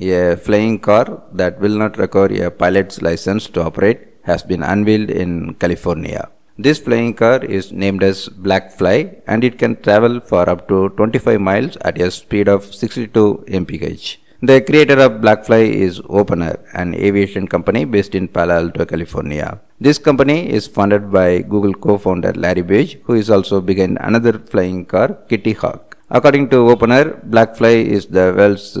A flying car that will not require a pilot's license to operate has been unveiled in California. This flying car is named as Blackfly and it can travel for up to 25 miles at a speed of 62 mph. The creator of Blackfly is Opener, an aviation company based in Palo Alto, California. This company is funded by Google co-founder Larry Page, who is also behind another flying car, Kitty Hawk. According to Opener, Blackfly is the world's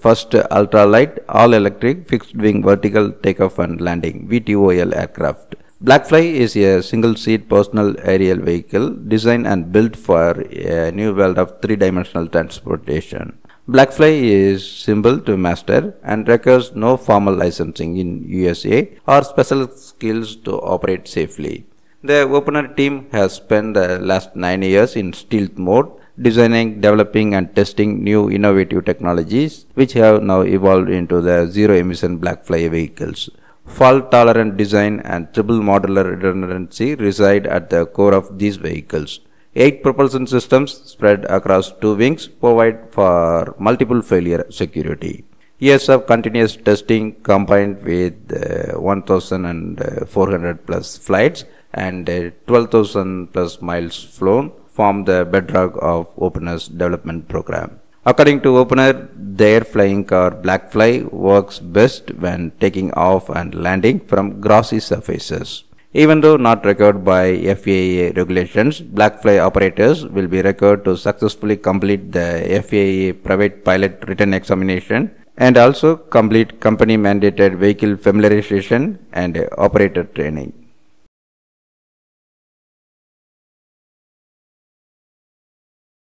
first ultralight, all-electric, fixed-wing vertical takeoff and landing (VTOL) aircraft. Blackfly is a single-seat personal aerial vehicle designed and built for a new world of three-dimensional transportation. Blackfly is simple to master and requires no formal licensing in USA or special skills to operate safely. The Opener team has spent the last 9 years in stealth mode, designing, developing and testing new innovative technologies which have now evolved into the zero-emission Blackfly vehicles. Fault-tolerant design and triple modular redundancy reside at the core of these vehicles. 8 propulsion systems spread across 2 wings provide for multiple failure security. Years of continuous testing combined with 1,400 plus flights and 12,000 plus miles flown form the bedrock of Opener's development program. According to Opener, their flying car Blackfly works best when taking off and landing from grassy surfaces. Even though not required by FAA regulations, Blackfly operators will be required to successfully complete the FAA private pilot written examination and also complete company-mandated vehicle familiarization and operator training.